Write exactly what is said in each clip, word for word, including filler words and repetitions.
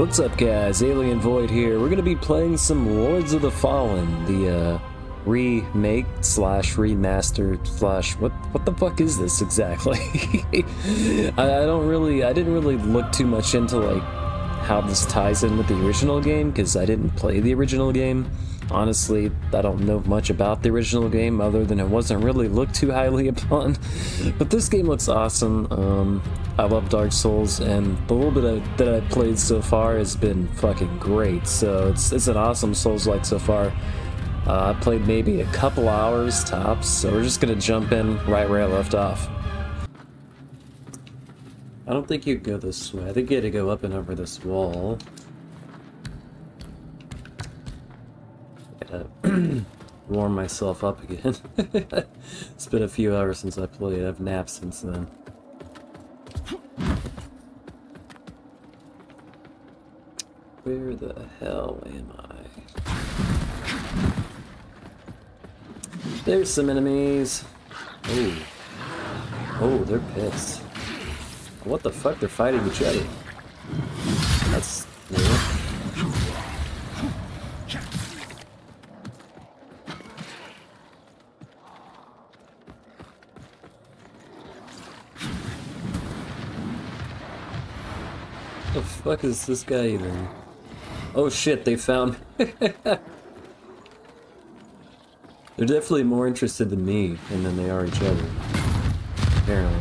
What's up, guys? Alien Void here. We're gonna be playing some Lords of the Fallen, the uh, remake slash remastered slash what? What the fuck is this exactly? I, I don't really, I didn't really look too much into like how this ties in with the original game because I didn't play the original game. Honestly, I don't know much about the original game other than it wasn't really looked too highly upon. But this game looks awesome. Um, I love Dark Souls, and the little bit of, that I've played so far has been fucking great, so it's, it's an awesome Souls-like so far. Uh, I played maybe a couple hours tops, so we're just gonna jump in right where I left off. I don't think you go this way. I think you had to go up and over this wall. I gotta warm myself up again. It's been a few hours since I played. I've napped since then. Where the hell am I? There's some enemies. Oh, oh, they're pissed. What the fuck? They're fighting each other. That's new. What the fuck is this guy even? Oh shit, they found me. They're definitely more interested in me than they are each other. Apparently.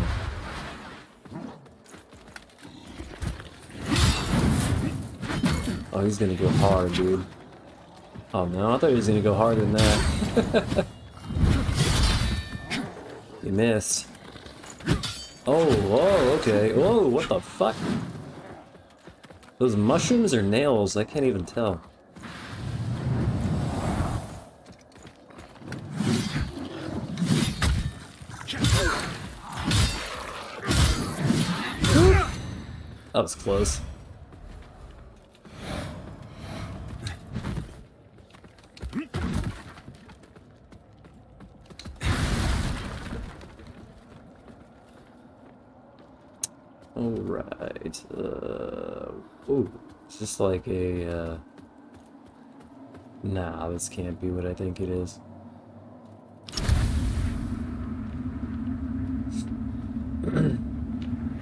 Oh, he's gonna go hard, dude. Oh no, I thought he was gonna go harder than that. You missed. Oh, whoa, okay. Whoa, what the fuck? Those mushrooms are nails, I can't even tell. That was close. Alright, uh... ooh, it's just like a, uh... nah, this can't be what I think it is.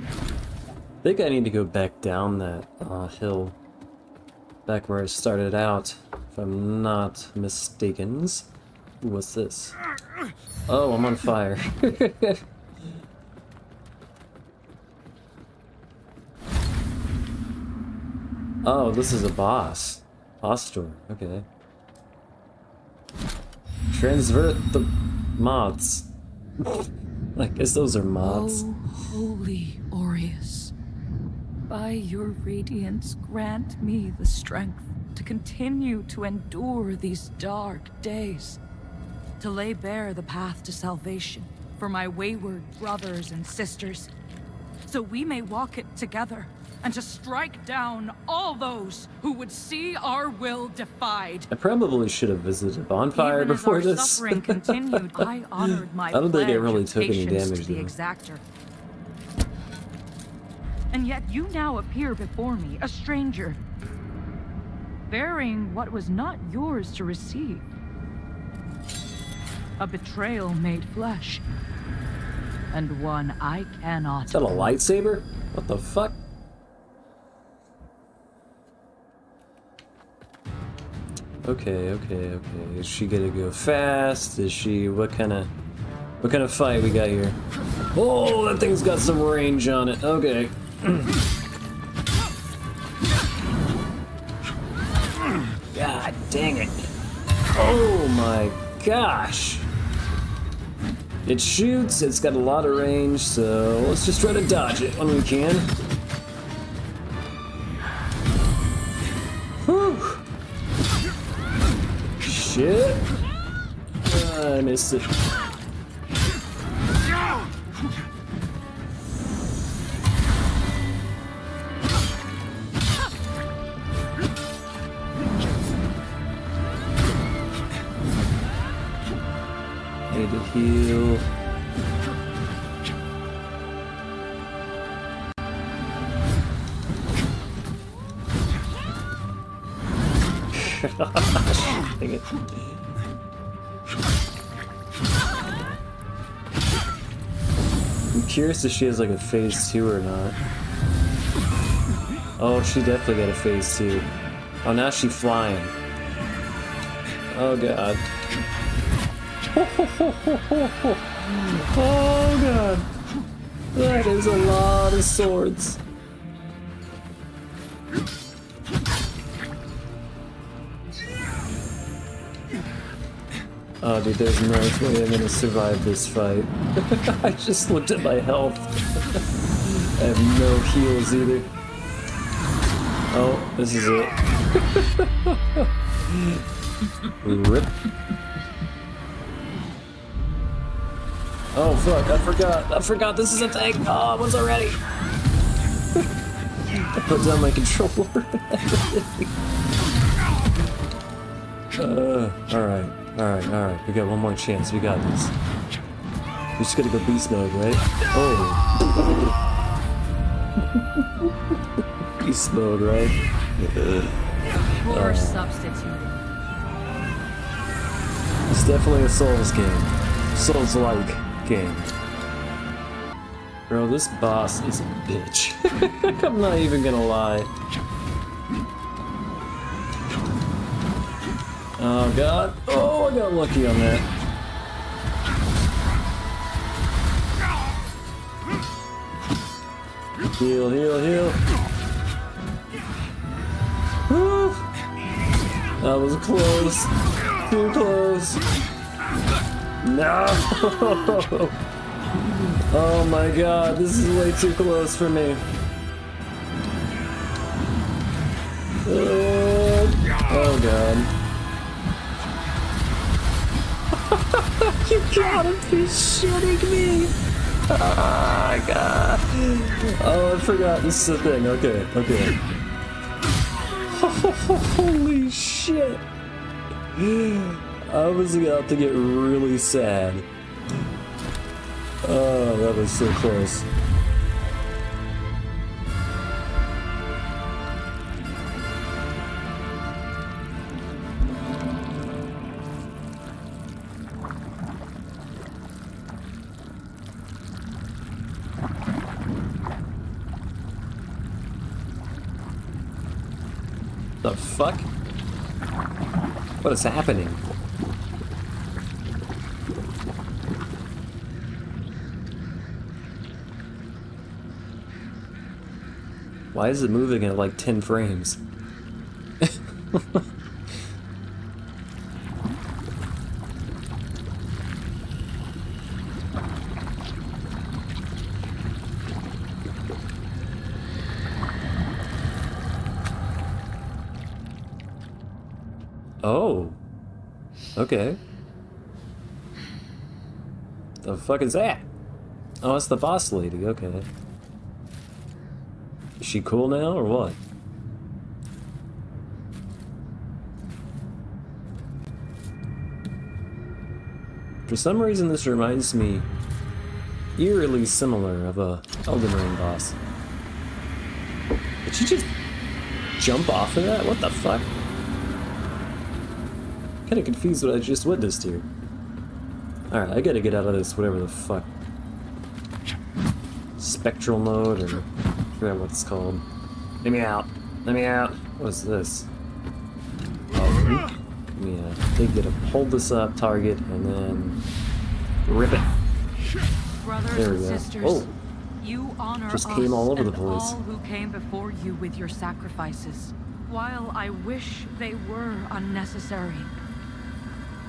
I think I need to go back down that uh, hill. Back where I started out, if I'm not mistaken. Ooh, what's this? Oh, I'm on fire. Oh, this is a boss. Boss door, okay. Transvert the mods. I guess those are mods. Oh, holy Aureus. By your radiance, grant me the strength to continue to endure these dark days. To lay bare the path to salvation for my wayward brothers and sisters. So we may walk it together. And to strike down all those who would see our will defied. I probably should have visited a bonfire even before this. Suffering continued, I honored my I don't think it really took any damage to the exactor. And yet you now appear before me, a stranger, bearing what was not yours to receive. A betrayal made flesh. And one I cannot. Is that a lightsaber? What the fuck? Okay, okay, okay. Is she gonna go fast? Is she... what kind of... what kind of fight we got here? Oh, that thing's got some range on it. Okay. God dang it. Oh my gosh. It shoots. It's got a lot of range, so let's just try to dodge it when we can. Whew. Shit. Uh, I missed it. I need to heal. Dang it. I'm curious if she has like a phase two or not. Oh, she definitely got a phase two. Oh, now she's flying. Oh god. Oh god. That is a lot of swords. Oh dude, there's no way I'm gonna survive this fight. I just looked at my health. I have no heals either. Oh, this is it. Rip. Oh fuck, I forgot. I forgot this is a thing. Oh, I was already. I put down my controller. uh, alright, alright, alright. We got one more chance. We got this. We just gotta go beast mode, right? Oh. Beast mode, right? Or uh, substitute. It's definitely a Souls game. Souls-like game. Bro, this boss is a bitch. I'm not even gonna lie. Oh god. Oh, I got lucky on that. Heal, heal, heal. Woo. That was close. Too close. No! Oh my god, this is way too close for me. Uh, oh god. You gotta be shitting me! Oh god. Oh, I forgot this is a thing. Okay, okay. Holy shit! I was about to get really sad. Oh, that was so close. The fuck? What is happening? Why is it moving at like ten frames? Oh. Okay. The fuck is that? Oh, it's the boss lady. Okay. Is she cool now or what? For some reason this reminds me eerily similar of a Elden Ring boss. Did she just jump off of that? What the fuck? Kinda confused what I just witnessed here. Alright, I gotta get out of this whatever the fuck. Spectral mode or I forgot what it's called. Let me out. Let me out. What's this? Oh, yeah. They get to pull this up, target, and then rip it. Brothers there we go. Sisters, oh, you honor just came all over the place. All who came before you with your sacrifices. While I wish they were unnecessary,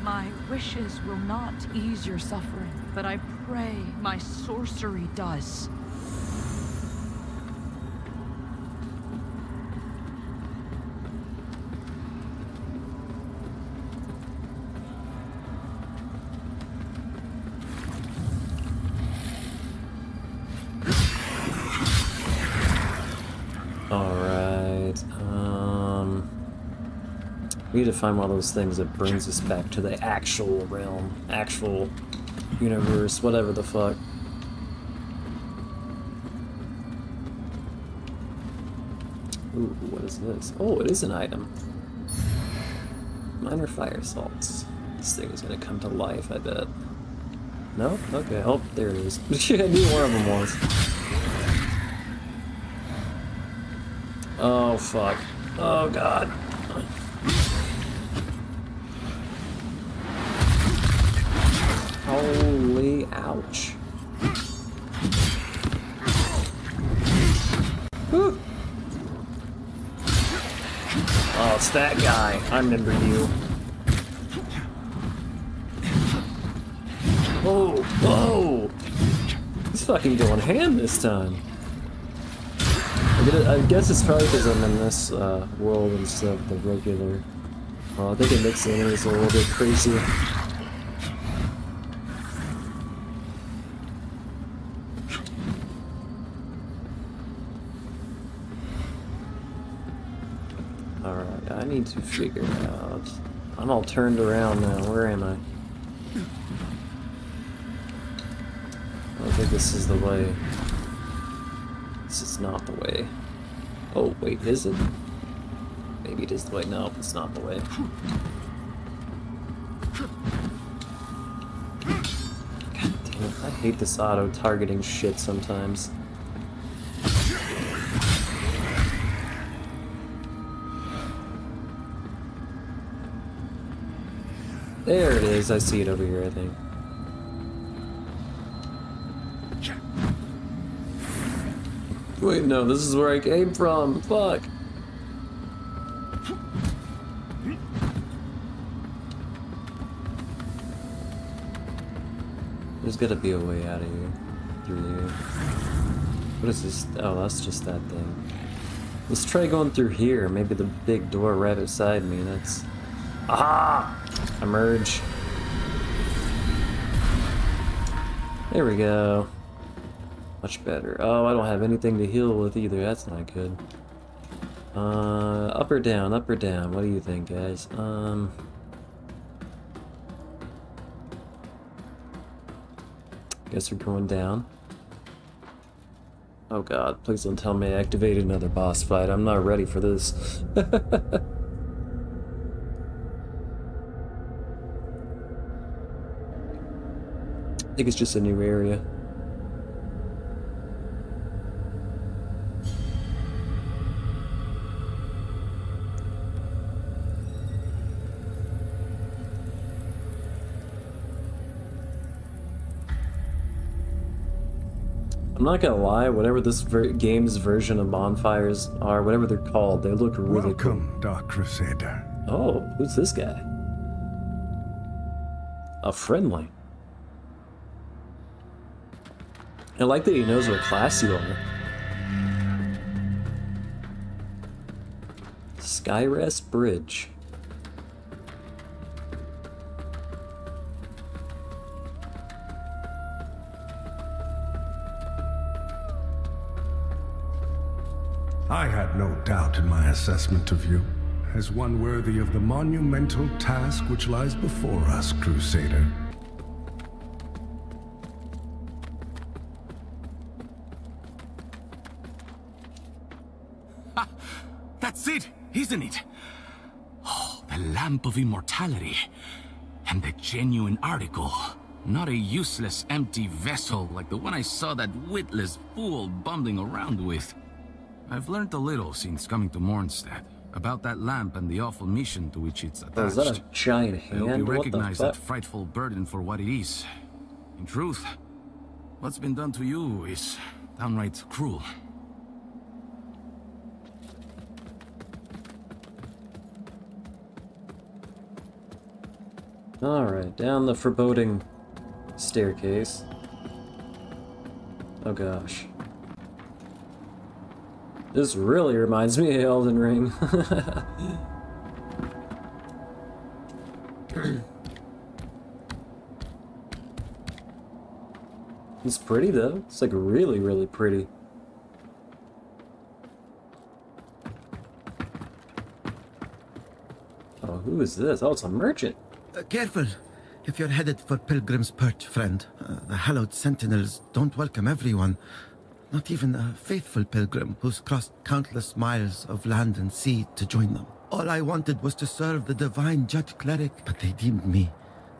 my wishes will not ease your suffering, but I pray my sorcery does. We need to find one of those things that brings us back to the actual realm, actual universe, whatever the fuck. Ooh, what is this? Oh, it is an item. Minor fire salts. This thing is gonna come to life, I bet. No? Okay, oh, there it is. I knew one of them was. Oh, fuck. Oh, God. Holy ouch. Whew. Oh, it's that guy. I remember you. Whoa, whoa! He's fucking going ham this time. I guess it's probably because I'm in this uh, world instead of the regular. Well, I think it makes the enemies a little bit crazy. Alright, I need to figure out... I'm all turned around now, where am I? I don't think this is the way. This is not the way. Oh, wait, is it? Maybe it is the way. No, it's not the way. God damn it, I hate this auto-targeting shit sometimes. There it is, I see it over here, I think. Wait, no, this is where I came from. Fuck. There's gotta be a way out of here. Through there. What is this? Oh, that's just that thing. Let's try going through here. Maybe the big door right beside me. That's... Aha! Emerge. There we go. Much better. Oh, I don't have anything to heal with either. That's not good. Uh, up or down? Up or down? What do you think, guys? Um, guess we're going down. Oh God! Please don't tell me I activated another boss fight. I'm not ready for this. I think it's just a new area. I'm not gonna lie, whatever this ver game's version of bonfires are, whatever they're called, they look really Welcome, cool. Dark Crusader. Oh, who's this guy? A friendly. I like that he knows what class you are. Skyrest Bridge. I had no doubt in my assessment of you, as one worthy of the monumental task which lies before us, Crusader. Ah, that's it, isn't it? Oh, the lamp of immortality, and the genuine article. Not a useless empty vessel like the one I saw that witless fool bumbling around with. I've learned a little since coming to Mornstead about that lamp and the awful mission to which it's attached. Oh, is that a giant hand? I hope you recognize that frightful burden for what it is. In truth, what's been done to you is downright cruel. All right, down the foreboding staircase. Oh gosh. This really reminds me of Elden Ring. It's pretty though. It's like really, really pretty. Oh, who is this? Oh, it's a merchant. Uh, careful. If you're headed for Pilgrim's Perch, friend, uh, the hallowed sentinels don't welcome everyone. Not even a faithful pilgrim who's crossed countless miles of land and sea to join them. All I wanted was to serve the Divine Judge Cleric, but they deemed me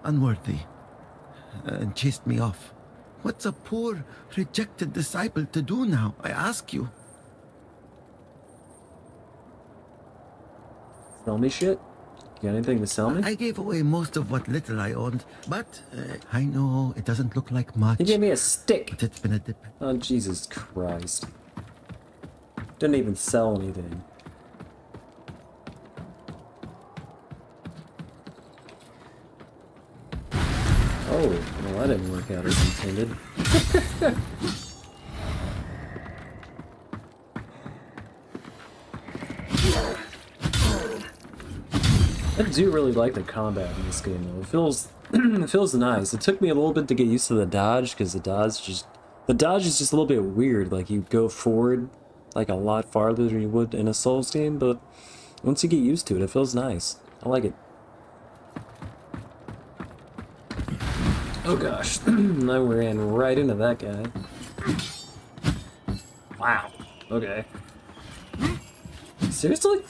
unworthy and chased me off. What's a poor, rejected disciple to do now, I ask you? Sell me shit? You got anything to sell me? I gave away most of what little I owned, but uh, I know it doesn't look like much. He gave me a stick! But it's been a dip. Oh, Jesus Christ. Didn't even sell anything. Oh, well, that didn't work out as intended. I do really like the combat in this game, though. It feels, it feels nice. It took me a little bit to get used to the dodge, because the dodge just, the dodge is just a little bit weird. Like you go forward like a lot farther than you would in a Souls game, but once you get used to it, it feels nice. I like it. Oh gosh, I ran right into that guy. Wow, okay. Seriously?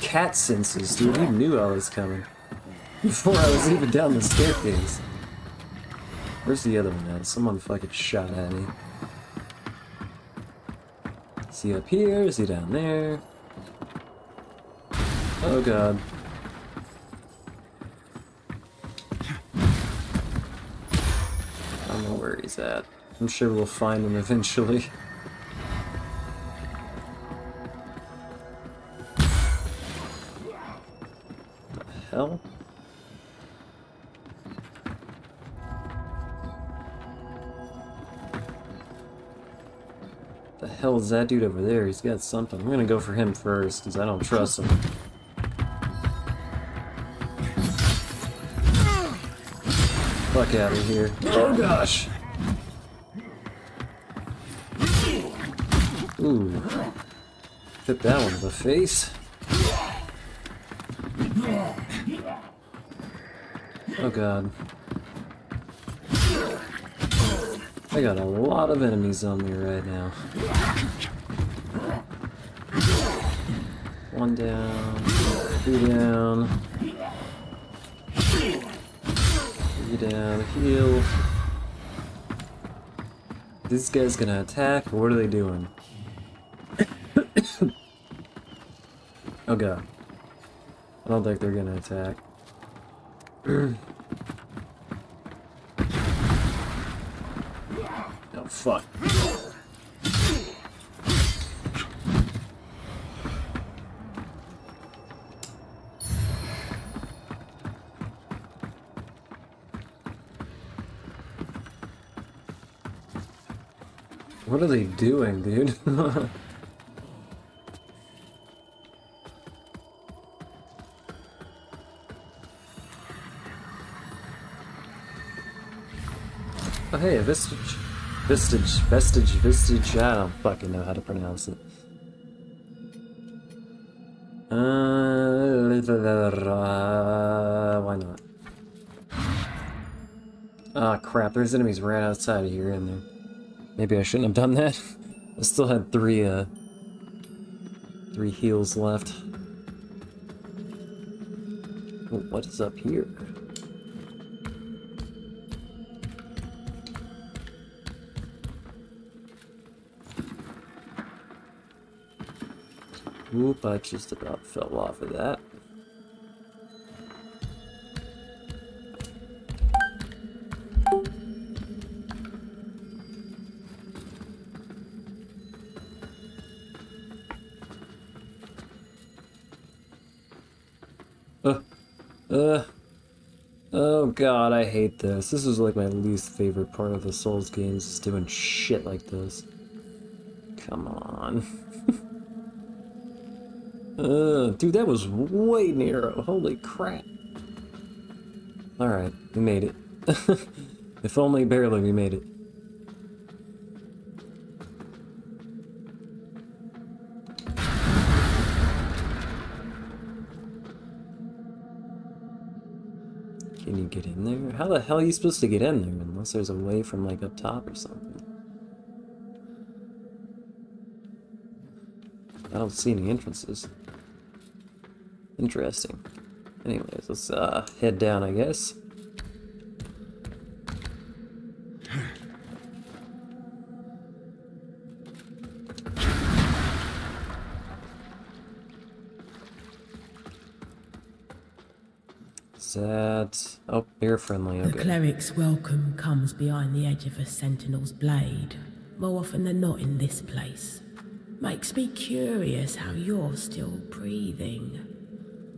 Cat senses, dude. You knew I was coming before I was even down the staircase. Where's the other one at? Someone fucking shot at me. Is he up here? Is he down there? Oh god. I don't know where he's at. I'm sure we'll find him eventually. Hell? The hell is that dude over there? He's got something. I'm gonna go for him first, because I don't trust him. Fuck out of here. Oh gosh! Ooh. Hit that one in the face. Oh god. I got a lot of enemies on me right now. One down, two down, three down, heal. This guy's gonna attack, or what are they doing? Oh god. I don't think they're gonna attack. Oh fuck. What are they doing, dude? Oh, hey, a vestige, vestige, vestige, vestige, I don't fucking know how to pronounce it. Uh, why not? Ah, oh, crap, there's enemies right outside of here, in there. Maybe I shouldn't have done that. I still had three, uh, three heals left. What is up here? Oop, I just about fell off of that. Uh, uh, oh god, I hate this. This is like my least favorite part of the Souls games, is doing shit like this. Come on. Uh, dude, that was way narrow. Holy crap. Alright, we made it. If only barely we made it. Can you get in there? How the hell are you supposed to get in there unless there's a way from like up top or something? I don't see any entrances. Interesting. Anyways, let's uh, head down, I guess. That... Oh, they're friendly, okay. The cleric's welcome comes behind the edge of a sentinel's blade, more often than not in this place. Makes me curious how you're still breathing.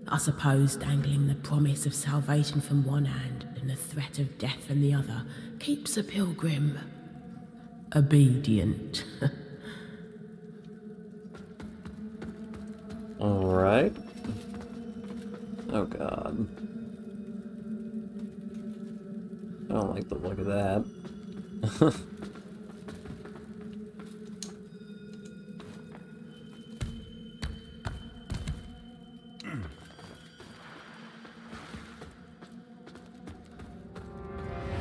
I suppose dangling the promise of salvation from one hand and the threat of death from the other keeps a pilgrim obedient. All right. Oh God. I don't like the look of that.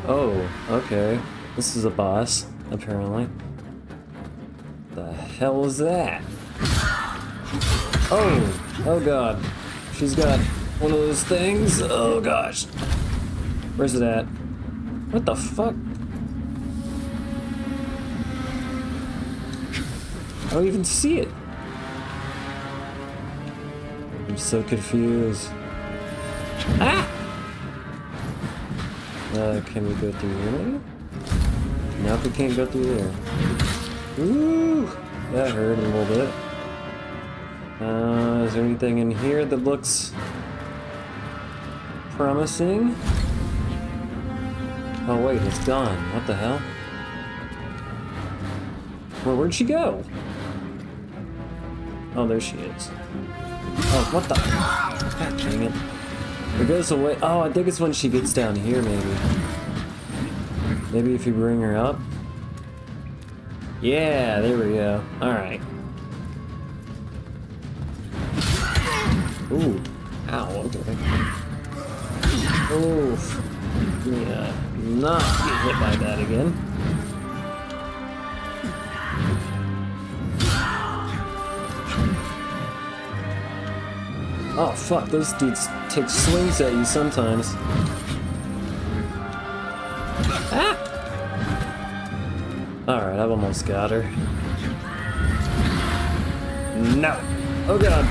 Oh, okay. This is a boss, apparently. The hell is that? Oh! Oh God. She's got one of those things. Oh gosh. Where's it at? What the fuck? I don't even see it. I'm so confused. Ah! Uh, can we go through here? Nope, we can't go through there. Ooh! That hurt a little bit. Uh, is there anything in here that looks promising? Oh wait, it's gone. What the hell? Well, where'd she go? Oh, there she is. Oh, what the? God dang it. It goes away. Oh, I think it's when she gets down here, maybe. Maybe if you bring her up. Yeah, there we go. Alright. Ooh. Ow, okay. Oof. Yeah, not get hit by that again. Oh fuck, those dudes take swings at you sometimes. Ah! Alright, I've almost got her. No! Oh god!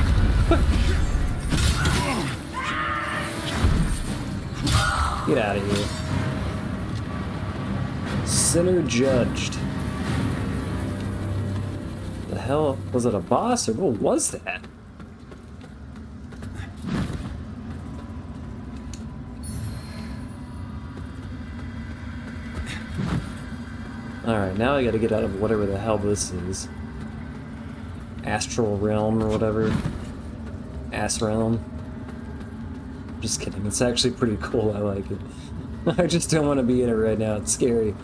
Get out of here. Sinner judged. The hell? Was it a boss or what was that? Alright, now I gotta get out of whatever the hell this is. Astral Realm or whatever. Ass Realm. Just kidding, it's actually pretty cool, I like it. I just don't want to be in it right now, it's scary.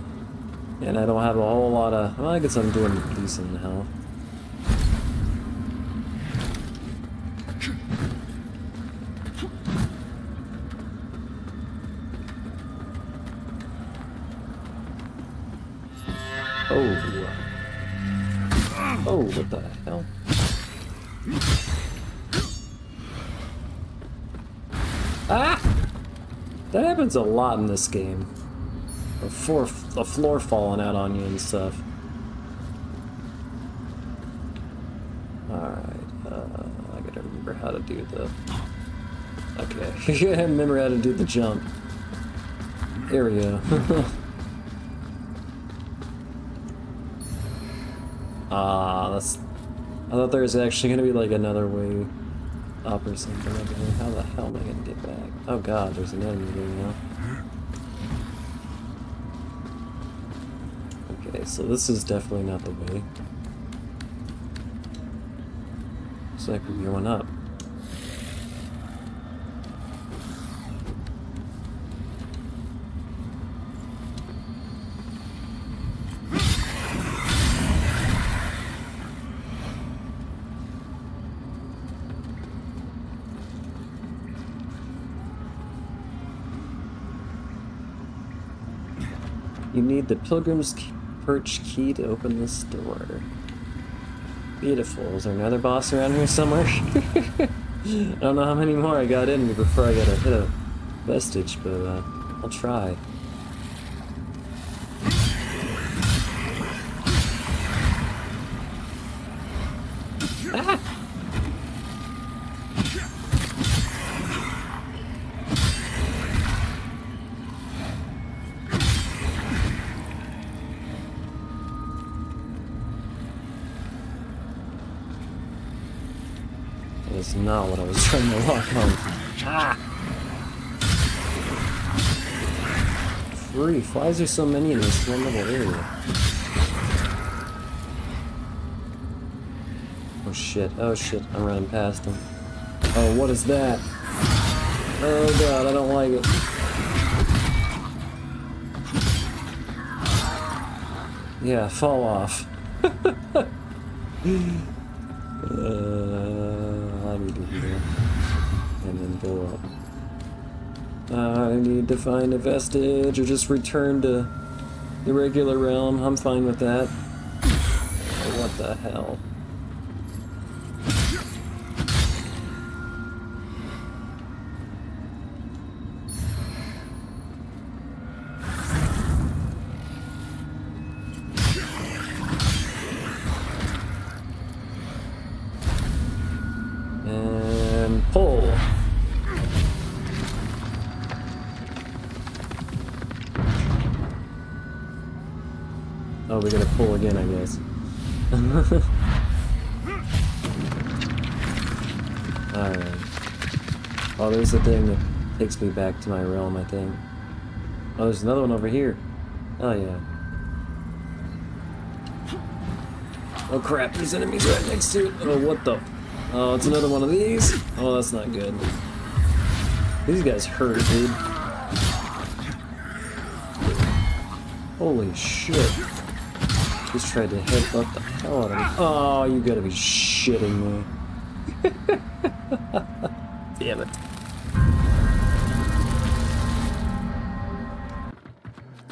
And I don't have a whole lot of... Well, I guess I'm doing decent now. Oh, what the hell? Ah! That happens a lot in this game. The floor, the floor falling out on you and stuff. Alright, uh, I gotta remember how to do the... Okay, I remember how to do the jump. There we go. Ah, uh, that's... I thought there was actually gonna be like another way up or something like that. How the hell am I gonna get back? Oh god, there's an enemy here now. Okay, so this is definitely not the way. Looks like we're going up. You need the Pilgrim's Perch key to open this door. Beautiful. Is there another boss around here somewhere? I don't know how many more I got in me before I got a hit a vestige, but uh, I'll try. That's not what I was trying to lock on. Ah! Freak, why is there so many in this one little area? Oh shit, oh shit, I'm running past him. Oh, what is that? Oh god, I don't like it. Yeah, fall off. uh... I need to heal, and then go up. Uh, I need to find a vestige, or just return to the regular realm. I'm fine with that. Oh, what the hell? We gotta pull again, I guess. Alright. Oh, there's the thing that takes me back to my realm, I think. Oh, there's another one over here. Oh, yeah. Oh, crap. There's enemies right next to it. Oh, what the? Oh, it's another one of these. Oh, that's not good. These guys hurt, dude. Holy shit. Just tried to headbutt the hell out of me. Oh, you gotta be shitting me. Damn it.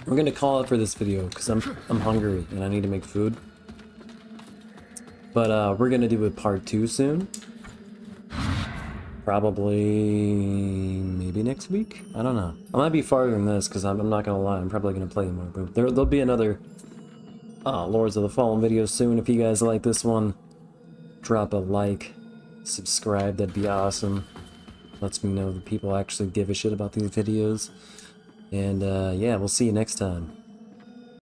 We're gonna call it for this video, because I'm, I'm hungry and I need to make food. But uh, we're gonna do a part two soon. Probably... maybe next week? I don't know. I might be farther than this, because I'm, I'm not gonna lie, I'm probably gonna play more. But there, there'll be another... Uh, Lords of the Fallen video soon. If you guys like this one, drop a like, subscribe, that'd be awesome. Lets me know that people actually give a shit about these videos. And uh, yeah, we'll see you next time.